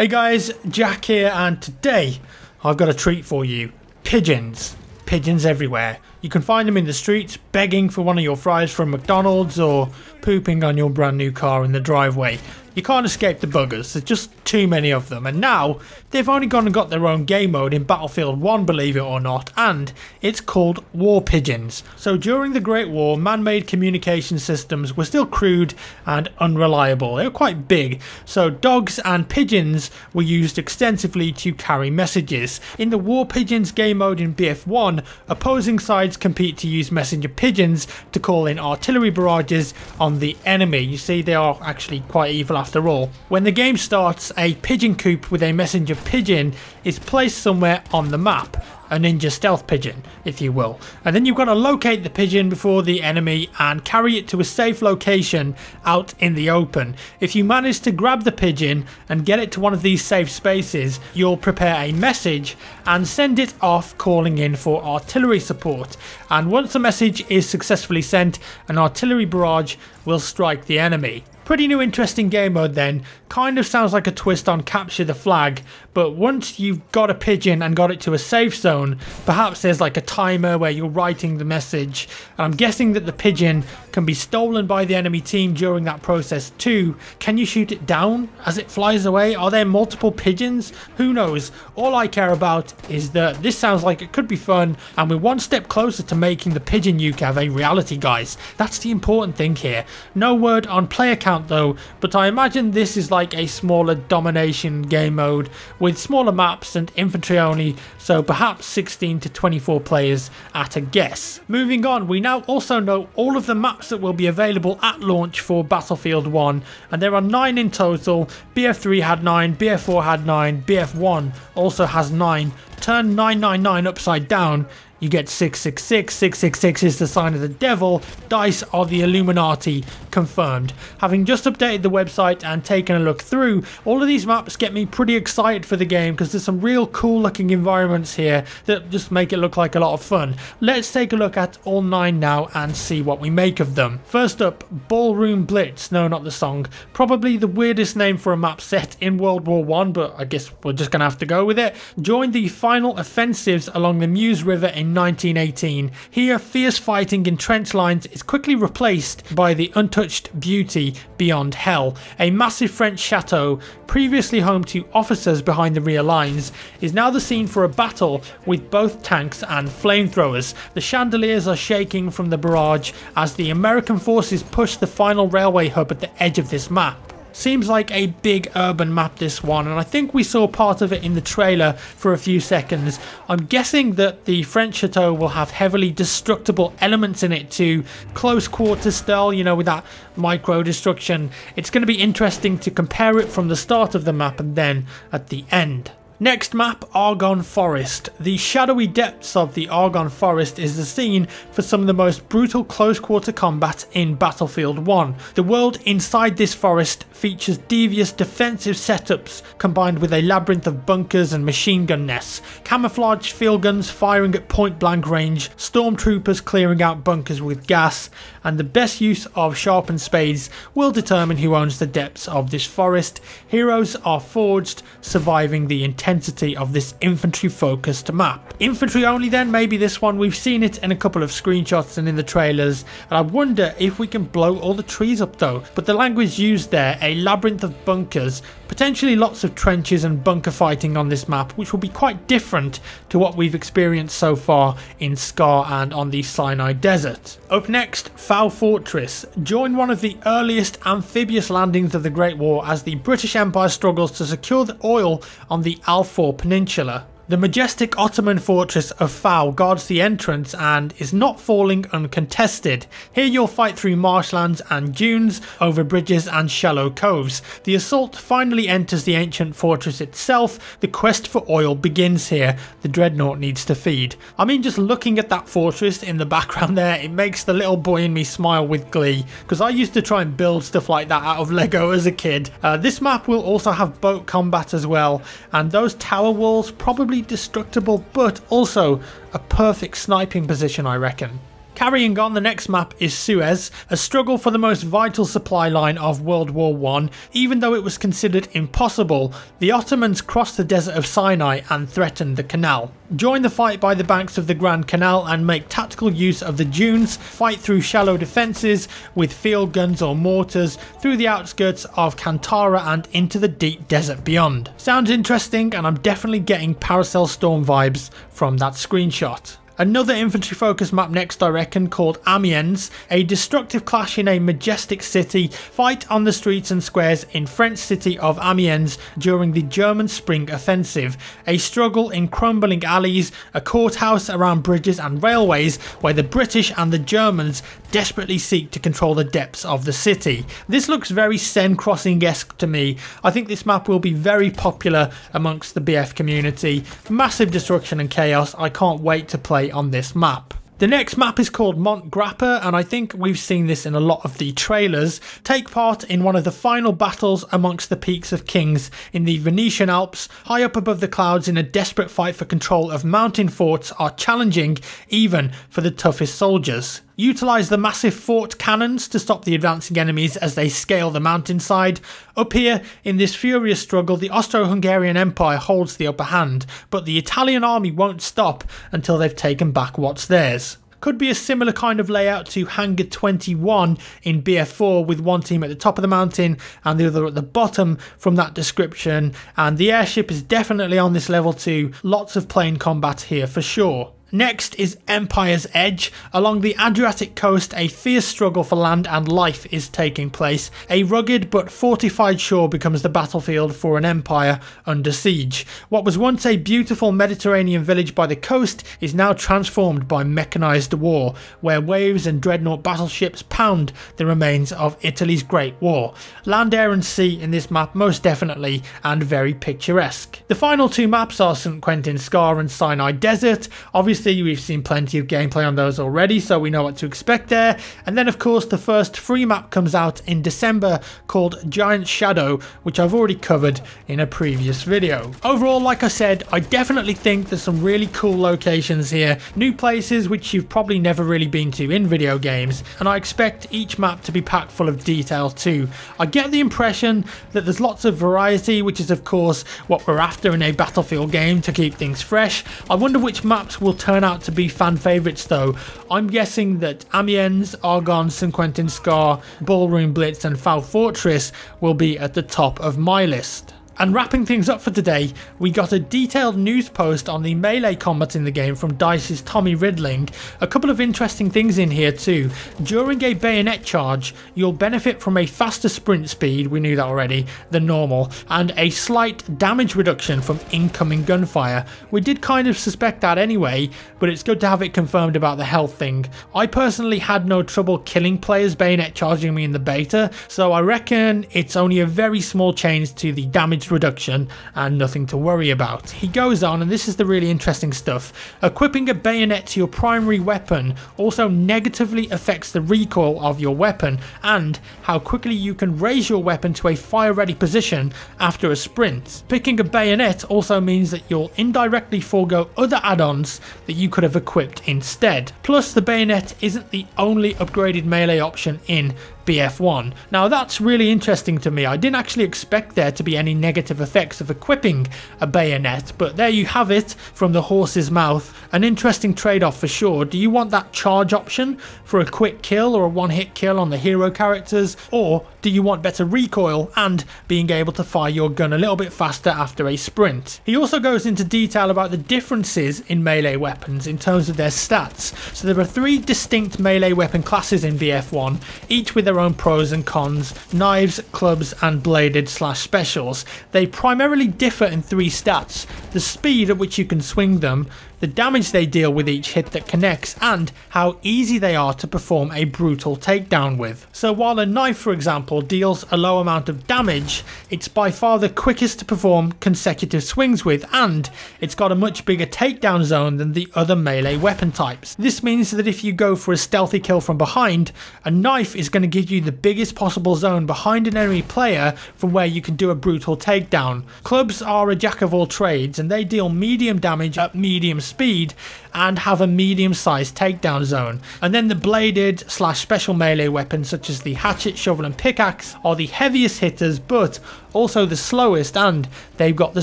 Hey guys, Jack here, and today I've got a treat for you. Pigeons. Pigeons everywhere. You can find them in the streets begging for one of your fries from McDonald's or pooping on your brand new car in the driveway. You can't escape the buggers, there's just too many of them, and now they've only gone and got their own game mode in Battlefield 1, believe it or not, and it's called War Pigeons. So during the Great War, man-made communication systems were still crude and unreliable. They were quite big, so dogs and pigeons were used extensively to carry messages. In the War Pigeons game mode in BF1, opposing sides compete to use messenger pigeons to call in artillery barrages on the enemy. You see, they are actually quite evil after all. When the game starts, a pigeon coop with a messenger pigeon is placed somewhere on the map. A ninja stealth pigeon, if you will. And then you've got to locate the pigeon before the enemy and carry it to a safe location out in the open. If you manage to grab the pigeon and get it to one of these safe spaces, you'll prepare a message and send it off, calling in for artillery support. And once the message is successfully sent, an artillery barrage will strike the enemy. Pretty new, interesting game mode then. Kind of sounds like a twist on Capture the Flag, but once you've got a pigeon and got it to a safe zone, perhaps there's like a timer where you're writing the message, and I'm guessing that the pigeon can be stolen by the enemy team during that process too. Can you shoot it down as it flies away? Are there multiple pigeons? Who knows? All I care about is that this sounds like it could be fun, and we're one step closer to making the pigeon UCAV a reality, guys. That's the important thing here. No word on player count though, but I imagine this is like a smaller domination game mode with smaller maps and infantry only, so perhaps 16 to 24 players at a guess. Moving on, we now also know all of the maps that will be available at launch for Battlefield 1, and there are 9 in total. BF3 had 9, BF4 had 9, BF1 also has 9. Turn 999 upside down, you get 666, 666 is the sign of the devil, DICE are the Illuminati, confirmed. Having just updated the website and taken a look through, all of these maps get me pretty excited for the game because there's some real cool looking environments here that just make it look like a lot of fun. Let's take a look at all 9 now and see what we make of them. First up, Ballroom Blitz, no not the song, probably the weirdest name for a map set in World War I, but I guess we're just going to have to go with it. Join the final offensives along the Meuse River in 1918. Here, fierce fighting in trench lines is quickly replaced by the untouched beauty beyond hell. A massive French chateau, previously home to officers behind the rear lines, is now the scene for a battle with both tanks and flamethrowers. The chandeliers are shaking from the barrage as the American forces push the final railway hub at the edge of this map. Seems like a big urban map, this one, and I think we saw part of it in the trailer for a few seconds. I'm guessing that the French chateau will have heavily destructible elements in it too. Close quarters style, you know, with that micro destruction. It's going to be interesting to compare it from the start of the map and then at the end. Next map, Argonne Forest. The shadowy depths of the Argonne Forest is the scene for some of the most brutal close quarter combat in Battlefield 1. The world inside this forest features devious defensive setups combined with a labyrinth of bunkers and machine gun nests, camouflaged field guns firing at point blank range, stormtroopers clearing out bunkers with gas, and the best use of sharpened spades will determine who owns the depths of this forest. Heroes are forged, surviving the intensity of this infantry focused map. Infantry only then, maybe this one. We've seen it in a couple of screenshots and in the trailers, and I wonder if we can blow all the trees up though. But the language used there, a labyrinth of bunkers, potentially lots of trenches and bunker fighting on this map, which will be quite different to what we've experienced so far in Scar and on the Sinai Desert. Up next, Fowl Fortress. Join one of the earliest amphibious landings of the Great War as the British Empire struggles to secure the oil on the Al-Faw Peninsula. The majestic Ottoman fortress of Fowl guards the entrance and is not falling uncontested. Here you'll fight through marshlands and dunes, over bridges and shallow coves. The assault finally enters the ancient fortress itself. The quest for oil begins here. The dreadnought needs to feed. I mean, just looking at that fortress in the background there, it makes the little boy in me smile with glee, because I used to try and build stuff like that out of Lego as a kid. This map will also have boat combat as well, and those tower walls probably destructible, but also a perfect sniping position, I reckon. Carrying on, the next map is Suez, a struggle for the most vital supply line of World War I. Even though it was considered impossible, the Ottomans crossed the desert of Sinai and threatened the canal. Join the fight by the banks of the Grand Canal and make tactical use of the dunes, fight through shallow defences with field guns or mortars through the outskirts of Kantara and into the deep desert beyond. Sounds interesting, and I'm definitely getting Paracel Storm vibes from that screenshot. Another infantry focused map next, I reckon, called Amiens, a destructive clash in a majestic city, fight on the streets and squares in French city of Amiens during the German Spring Offensive, a struggle in crumbling alleys, a courthouse around bridges and railways where the British and the Germans desperately seek to control the depths of the city. This looks very Seine Crossing-esque to me. I think this map will be very popular amongst the BF community. Massive destruction and chaos. I can't wait to play on this map. The next map is called Mont Grappa, and I think we've seen this in a lot of the trailers. Take part in one of the final battles amongst the peaks of kings in the Venetian Alps. High up above the clouds in a desperate fight for control of mountain forts are challenging even for the toughest soldiers. Utilise the massive fort cannons to stop the advancing enemies as they scale the mountainside. Up here, in this furious struggle, the Austro-Hungarian Empire holds the upper hand, but the Italian army won't stop until they've taken back what's theirs. Could be a similar kind of layout to Hangar 21 in BF4, with one team at the top of the mountain and the other at the bottom from that description, and the airship is definitely on this level too. Lots of plane combat here for sure. Next is Empire's Edge. Along the Adriatic coast, a fierce struggle for land and life is taking place. A rugged but fortified shore becomes the battlefield for an empire under siege. What was once a beautiful Mediterranean village by the coast is now transformed by mechanised war, where waves and dreadnought battleships pound the remains of Italy's Great War. Land, air and sea in this map most definitely, and very picturesque. The final two maps are St. Quentin Scar and Sinai Desert. Obviously, we've seen plenty of gameplay on those already, so we know what to expect there. And then of course the first free map comes out in December called Giant Shadow, which I've already covered in a previous video. Overall, like I said, I definitely think there's some really cool locations here, new places which you've probably never really been to in video games, and I expect each map to be packed full of detail too. I get the impression that there's lots of variety, which is of course what we're after in a Battlefield game, to keep things fresh. I wonder which maps will turn out to be fan favourites though. I'm guessing that Amiens, Argonne, St. Quentin Scar, Ballroom Blitz and Fowl Fortress will be at the top of my list. And wrapping things up for today, we got a detailed news post on the melee combat in the game from DICE's Tommy Riddling. A couple of interesting things in here too. During a bayonet charge, you'll benefit from a faster sprint speed, we knew that already, than normal, and a slight damage reduction from incoming gunfire. We did kind of suspect that anyway, but it's good to have it confirmed about the health thing. I personally had no trouble killing players bayonet charging me in the beta, so I reckon it's only a very small change to the damage reduction and nothing to worry about. He goes on, and this is the really interesting stuff. Equipping a bayonet to your primary weapon also negatively affects the recoil of your weapon and how quickly you can raise your weapon to a fire ready position after a sprint. Picking a bayonet also means that you'll indirectly forego other add-ons that you could have equipped instead. Plus, the bayonet isn't the only upgraded melee option in BF1. Now that's really interesting to me. I didn't actually expect there to be any negative effects of equipping a bayonet, but there you have it from the horse's mouth. An interesting trade-off for sure. Do you want that charge option for a quick kill or a one-hit kill on the hero characters, or do you want better recoil and being able to fire your gun a little bit faster after a sprint? He also goes into detail about the differences in melee weapons in terms of their stats. So there are three distinct melee weapon classes in BF1, each with their own pros and cons: knives, clubs and bladed / specials. They primarily differ in three stats: the speed at which you can swing them, the damage they deal with each hit that connects, and how easy they are to perform a brutal takedown with. So while a knife, for example, deals a low amount of damage, it's by far the quickest to perform consecutive swings with, and it's got a much bigger takedown zone than the other melee weapon types. This means that if you go for a stealthy kill from behind, a knife is going to give you the biggest possible zone behind an enemy player from where you can do a brutal takedown. Clubs are a jack of all trades, and they deal medium damage at medium speed speed and have a medium-sized takedown zone. And then the bladed / special melee weapons such as the hatchet, shovel and pickaxe are the heaviest hitters but also the slowest, and they've got the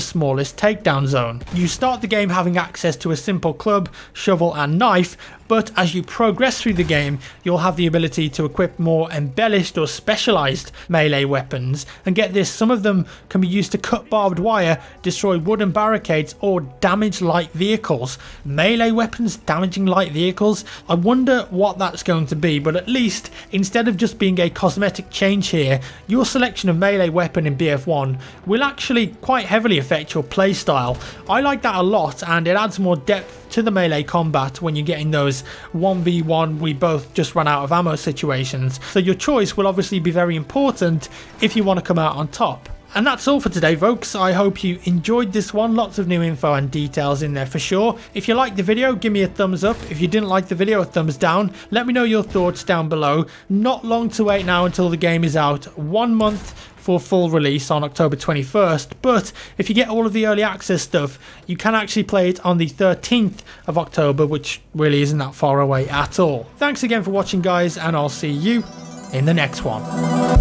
smallest takedown zone. You start the game having access to a simple club, shovel and knife, but as you progress through the game you'll have the ability to equip more embellished or specialised melee weapons, and get this, some of them can be used to cut barbed wire, destroy wooden barricades or damage light vehicles. Melee weapons damaging light vehicles? I wonder what that's going to be, but at least instead of just being a cosmetic change here, your selection of melee weapon in BF1 will actually quite heavily affect your playstyle. I like that a lot, and it adds more depth to the melee combat when you get in those 1v1 we both just run out of ammo situations, so your choice will obviously be very important if you want to come out on top. And that's all for today, folks. I hope you enjoyed this one. Lots of new info and details in there for sure. If you liked the video, give me a thumbs up. If you didn't like the video, a thumbs down. Let me know your thoughts down below. Not long to wait now until the game is out. 1 month for full release on October 21st, but if you get all of the early access stuff, you can actually play it on the 13th of October, which really isn't that far away at all. Thanks again for watching, guys, and I'll see you in the next one.